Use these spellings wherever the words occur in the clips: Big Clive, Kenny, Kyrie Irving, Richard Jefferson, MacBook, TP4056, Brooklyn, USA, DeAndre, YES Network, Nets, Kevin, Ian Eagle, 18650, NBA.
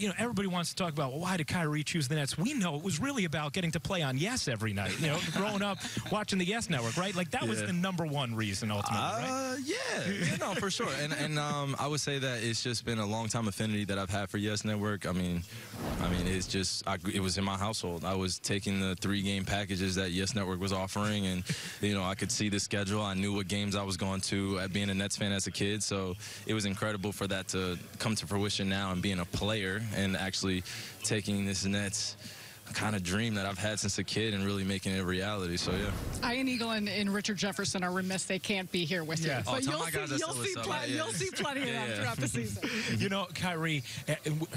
you know, everybody wants to talk about, well, why did Kyrie choose the Nets? We know it was really about getting to play on YES every night, you know, growing up watching the YES Network, right? Like, that was the #1 reason, ultimately, right? Yeah, no, for sure. And I would say that it's just been a long-time affinity that I've had for YES Network. I mean, it's just, it was in my household. I was taking the 3-game packages that YES Network was offering, and, you know, I could see the schedule. I knew what games I was going to at being a Nets fan as a kid, so it was incredible for that to come to fruition now and being a player and actually taking this Nets kind of dream that I've had since a kid and really making it a reality. So yeah, Ian Eagle and Richard Jefferson are remiss they can't be here with you, but you'll see plenty of that throughout the season. You know, Kyrie,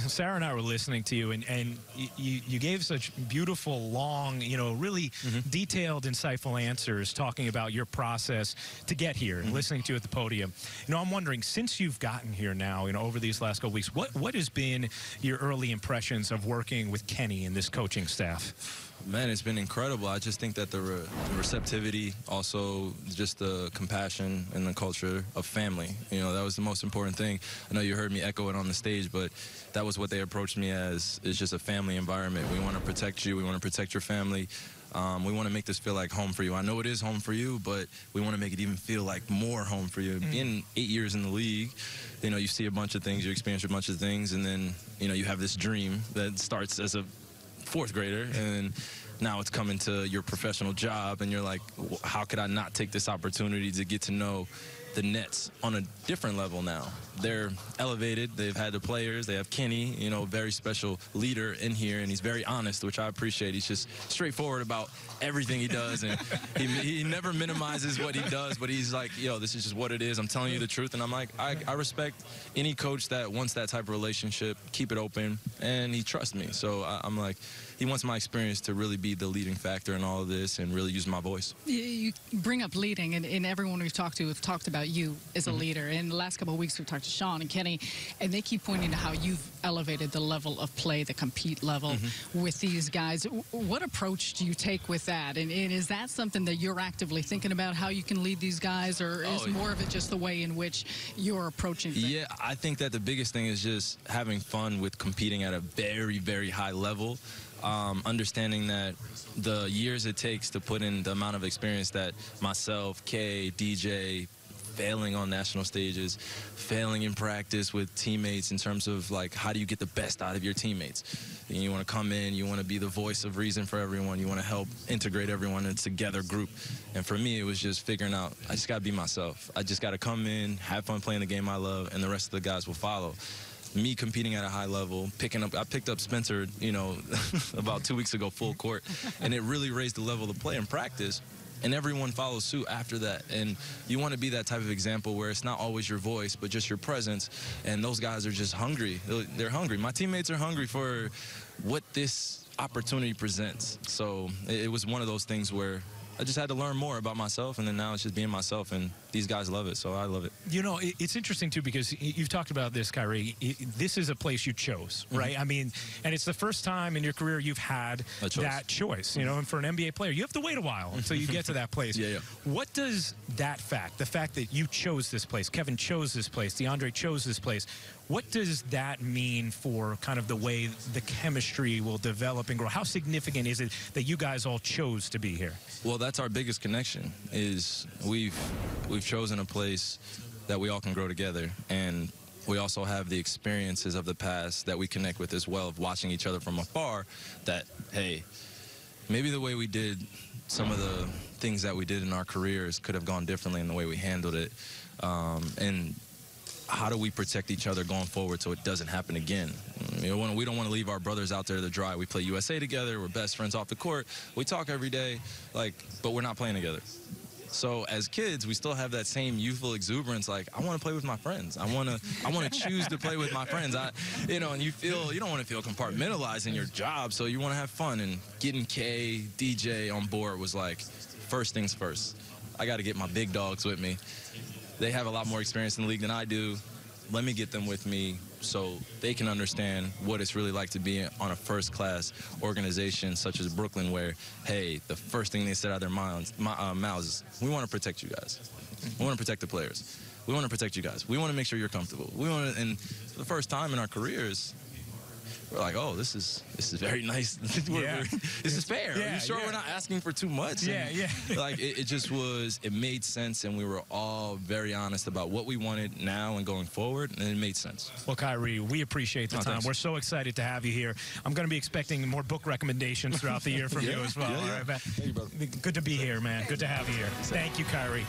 Sarah and I were listening to you, and you gave such beautiful, long, you know, really detailed, insightful answers talking about your process to get here and listening to you at the podium. You know, I'm wondering, since you've gotten here now, you know, over these last couple weeks, what has been your early impressions of working with Kenny and this coaching staff? Man, it's been incredible. I just think that the receptivity, also just the compassion and the culture of family, you know, that was the most important thing. I know you heard me echo it on the stage, but that was what they approached me as. It's just a family environment. We want to protect you. We want to protect your family. We want to make this feel like home for you. I know it is home for you, but we want to make it even feel like more home for you. Being 8 years in the league, you know, you see a bunch of things, you experience a bunch of things, and then, you know, you have this dream that starts as a 4th grader, and now it's coming to your professional job, and you're like, how could I not take this opportunity to get to know the Nets on a different level now? They're elevated. They've had the players. They have Kenny, you know, very special leader in here, and he's very honest, which I appreciate. He's just straightforward about everything he does, and he never minimizes what he does, but he's like, yo, this is just what it is. I'm telling you the truth, and I'm like, I respect any coach that wants that type of relationship, keep it open, and he trusts me. So I'm like, he wants my experience to really be the leading factor in all of this and really use my voice. You bring up leading, and everyone we've talked to have talked about you as a leader. In the last couple of weeks, we've talked to Sean and Kenny, and they keep pointing to how you've elevated the level of play, the compete level with these guys. What approach do you take with that? And is that something that you're actively thinking about, how you can lead these guys, or is more of it just the way in which you're approaching things? Yeah, I think that the biggest thing is just having fun with competing at a very, very high level. Understanding that the years it takes to put in the amount of experience that myself, Kay, DJ, failing on national stages, failing in practice with teammates in terms of, like, how do you get the best out of your teammates? And you want to come in, you want to be the voice of reason for everyone, you want to help integrate everyone in a together group. And for me, it was just figuring out, I just got to be myself. I just got to come in, have fun playing the game I love, and the rest of the guys will follow. Me competing at a high level, I picked up Spencer, you know, about 2 weeks ago, full court, and it really raised the level of play in practice. And everyone follows suit after that. And you want to be that type of example where it's not always your voice, but just your presence. And those guys are just hungry. They're hungry. My teammates are hungry for what this opportunity presents. So it was one of those things where I just had to learn more about myself, and then now it's just being myself, and these guys love it, so I love it. You know, it's interesting, too, because you've talked about this, Kyrie. This is a place you chose, right? I mean, and it's the first time in your career you've had that choice, you know, and for an NBA player, you have to wait a while until you get to that place. What does that fact, the fact that you chose this place, Kevin chose this place, DeAndre chose this place, what does that mean for kind of the way the chemistry will develop and grow? How significant is it that you guys all chose to be here? Well, that's our biggest connection, is we've chosen a place that we all can grow together, and we also have the experiences of the past that we connect with as well, of watching each other from afar, that, hey, maybe the way we did some of the things that we did in our careers could have gone differently in the way we handled it. And how do we protect each other going forward so it doesn't happen again? You know, we don't want to leave our brothers out there to dry. We play USA together. We're best friends off the court. We talk every day, like, but we're not playing together. So as kids, we still have that same youthful exuberance. Like, I want to play with my friends. I want to choose to play with my friends. You know, and you don't want to feel compartmentalized in your job. So you want to have fun. And getting K, DJ on board was like, first things first. I got to get my big dogs with me. They have a lot more experience in the league than I do. Let me get them with me so they can understand what it's really like to be on a first-class organization such as Brooklyn, where, hey, the first thing they said out of their mouths is, we want to protect you guys. We want to protect the players. We want to protect you guys. We want to make sure you're comfortable. And for the first time in our careers, we're like, oh, this is very nice. This is fair. Yeah, are you sure we're not asking for too much? And like it just was, it made sense, and we were all very honest about what we wanted now and going forward, and it made sense. Well, Kyrie, we appreciate the time. Thanks. We're so excited to have you here. I'm going to be expecting more book recommendations throughout the year from you as well. All right, man. Thank you, brother. Good to be here, man. Good to have you here. Thank you, Kyrie.